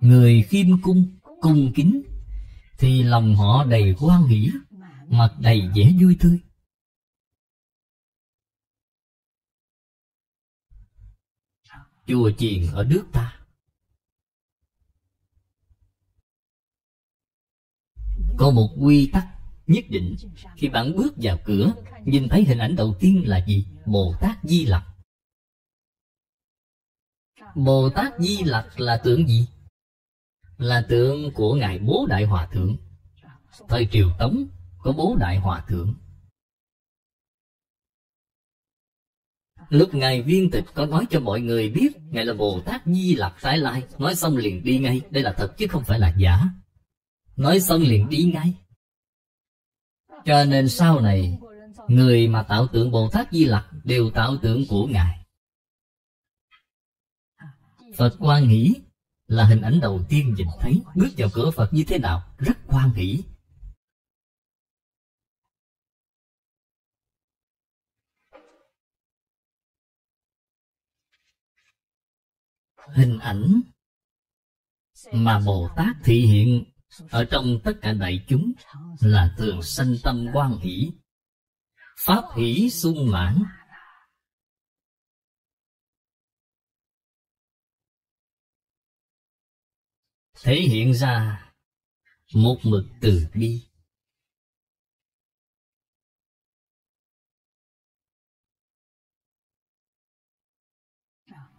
Người khiêm cung, cung kính thì lòng họ đầy hoan hỷ, mặt đầy vẻ vui tươi. Chùa chiền ở nước ta có một quy tắc nhất định. Khi bạn bước vào cửa, nhìn thấy hình ảnh đầu tiên là gì? Bồ Tát Di Lặc. Bồ Tát Di Lặc là tượng gì? Là tượng của Ngài Bố Đại Hòa Thượng. Thời triều Tống có Bố Đại Hòa Thượng. Lúc Ngài viên tịch có nói cho mọi người biết Ngài là Bồ Tát Di Lặc Thái Lai. Nói xong liền đi ngay. Đây là thật chứ không phải là giả. Nói xong liền đi ngay. Cho nên sau này, người mà tạo tượng Bồ Tát Di Lặc đều tạo tượng của Ngài. Phật hoan hỷ là hình ảnh đầu tiên nhìn thấy. Bước vào cửa Phật như thế nào? Rất hoan hỷ. Hình ảnh mà Bồ Tát thị hiện ở trong tất cả đại chúng là thường sanh tâm hoan hỷ, pháp hỷ sung mãn. Thể hiện ra một mực từ bi.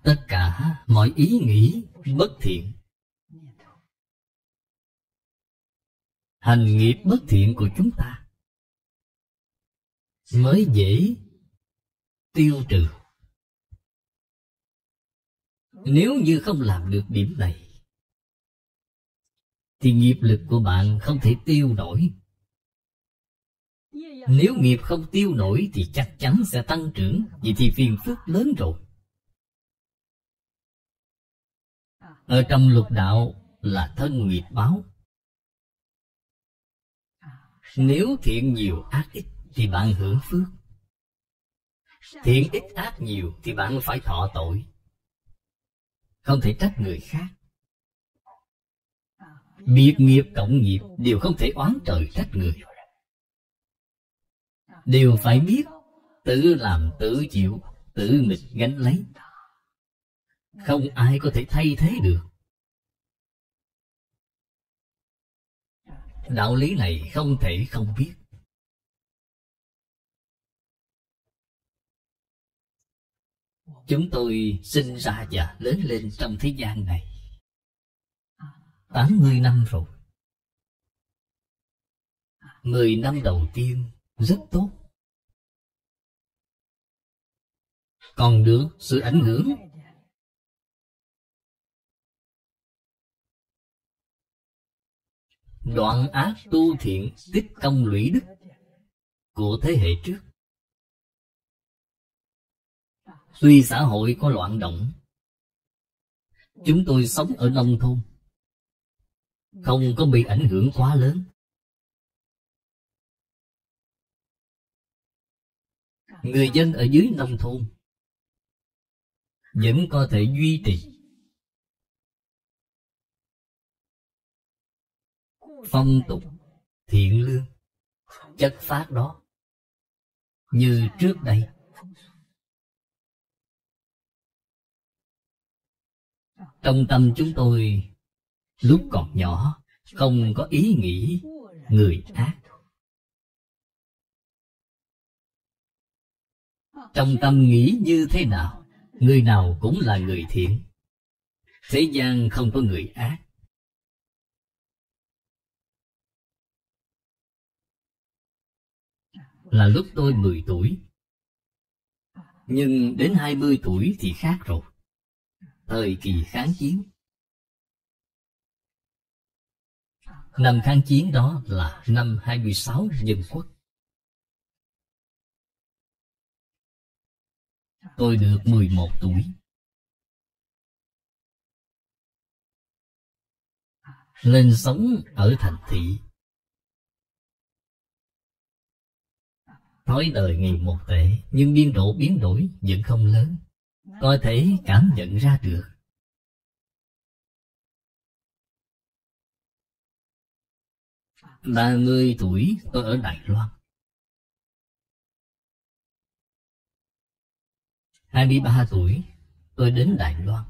Tất cả mọi ý nghĩ bất thiện, hành nghiệp bất thiện của chúng ta mới dễ tiêu trừ. Nếu như không làm được điểm này thì nghiệp lực của bạn không thể tiêu nổi. Nếu nghiệp không tiêu nổi thì chắc chắn sẽ tăng trưởng. Vậy thì phiền phức lớn rồi. Ở trong lục đạo là thân nghiệp báo. Nếu thiện nhiều ác ít thì bạn hưởng phước. Thiện ít ác nhiều thì bạn phải thọ tội. Không thể trách người khác. Biệt nghiệp cộng nghiệp đều không thể oán trời trách người. Đều phải biết tự làm tự chịu, tự mình gánh lấy. Không ai có thể thay thế được. Đạo lý này không thể không biết. Chúng tôi sinh ra và lớn lên trong thế gian này 80 năm rồi. 10 năm đầu tiên rất tốt. Còn được sự ảnh hưởng đoạn ác tu thiện, tích công lũy đức của thế hệ trước. Tuy xã hội có loạn động, chúng tôi sống ở nông thôn, không có bị ảnh hưởng quá lớn. Người dân ở dưới nông thôn vẫn có thể duy trì phong tục thiện lương chất phác đó như trước đây. Trong tâm chúng tôi lúc còn nhỏ không có ý nghĩ người ác. Trong tâm nghĩ như thế nào, người nào cũng là người thiện. Thế gian không có người ác. Là lúc tôi 10 tuổi. Nhưng đến 20 tuổi thì khác rồi. Thời kỳ kháng chiến. Năm kháng chiến đó là năm 26 Dân Quốc. Tôi được 11 tuổi. Lên sống ở thành thị. Thói đời ngày một tệ, nhưng biên độ biến đổi vẫn không lớn. Có thể cảm nhận ra được. 30 tuổi tôi ở Đài Loan. 23 tuổi tôi đến Đài Loan.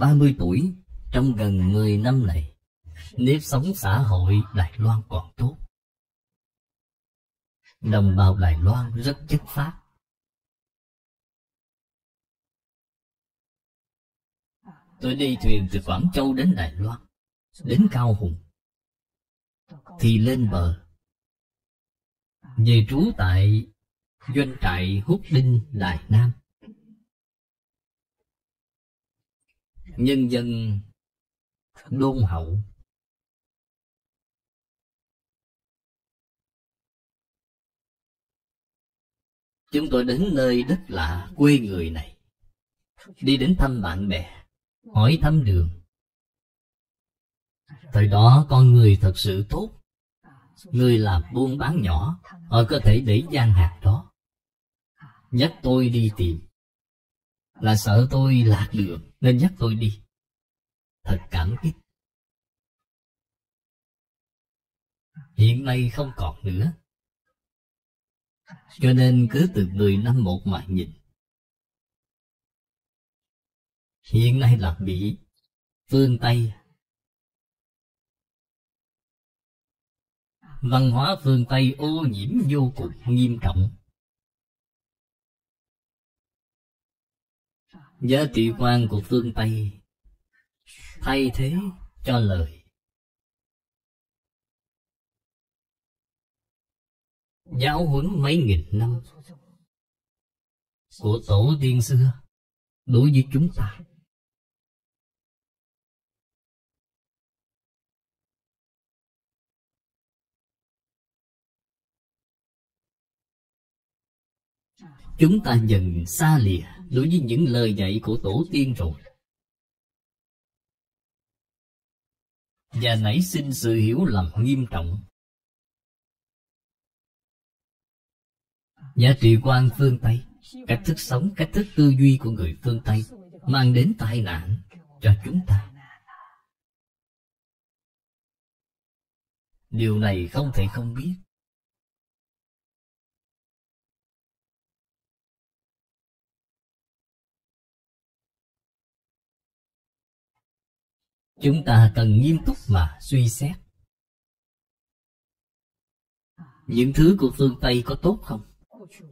30 tuổi, trong gần 10 năm này, nếp sống xã hội Đài Loan còn tốt. Đồng bào Đài Loan rất chất phác. Tôi đi thuyền từ Quảng Châu đến Đài Loan, đến Cao Hùng, thì lên bờ, về trú tại doanh trại Húc Đinh, Đài Nam. Nhân dân đôn hậu. Chúng tôi đến nơi đất lạ quê người này, đi đến thăm bạn bè, hỏi thăm đường. Thời đó con người thật sự tốt, người làm buôn bán nhỏ, họ có thể để gian hạt đó. Nhắc tôi đi tìm, là sợ tôi lạc đường nên dắt tôi đi. Thật cảm kích. Hiện nay không còn nữa. Cho nên cứ từ 10 năm một mà nhìn. Hiện nay là bị phương Tây. Văn hóa phương Tây ô nhiễm vô cùng nghiêm trọng. Giá trị quan của phương Tây thay thế cho lời. Giáo huấn mấy nghìn năm của tổ tiên xưa đối với chúng ta. Chúng ta dần xa lìa đối với những lời dạy của tổ tiên rồi, và nảy sinh sự hiểu lầm nghiêm trọng. Giá trị quan phương Tây, cách thức sống, cách thức tư duy của người phương Tây mang đến tai nạn cho chúng ta. Điều này không thể không biết. Chúng ta cần nghiêm túc mà suy xét. Những thứ của phương Tây có tốt không?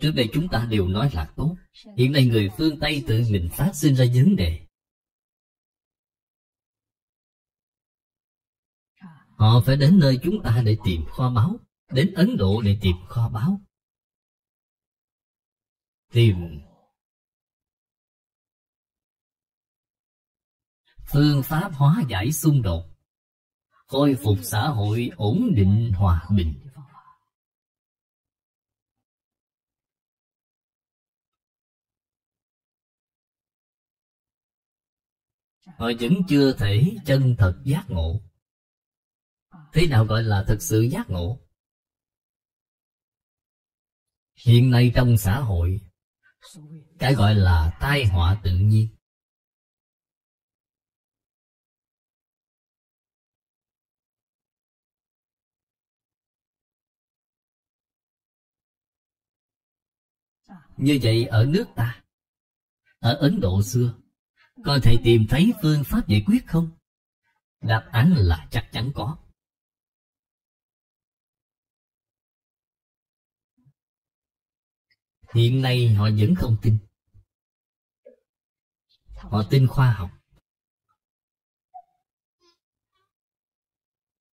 Trước đây chúng ta đều nói là tốt. Hiện nay người phương Tây tự mình phát sinh ra vấn đề. Họ phải đến nơi chúng ta để tìm kho báu, đến Ấn Độ để tìm kho báu. Tìm phương pháp hóa giải xung đột, khôi phục xã hội ổn định hòa bình. Họ vẫn chưa thể chân thật giác ngộ. Thế nào gọi là thực sự giác ngộ? Hiện nay trong xã hội, cái gọi là tai họa tự nhiên. Như vậy ở nước ta, ở Ấn Độ xưa, có thể tìm thấy phương pháp giải quyết không? Đáp án là chắc chắn có. Hiện nay họ vẫn không tin. Họ tin khoa học.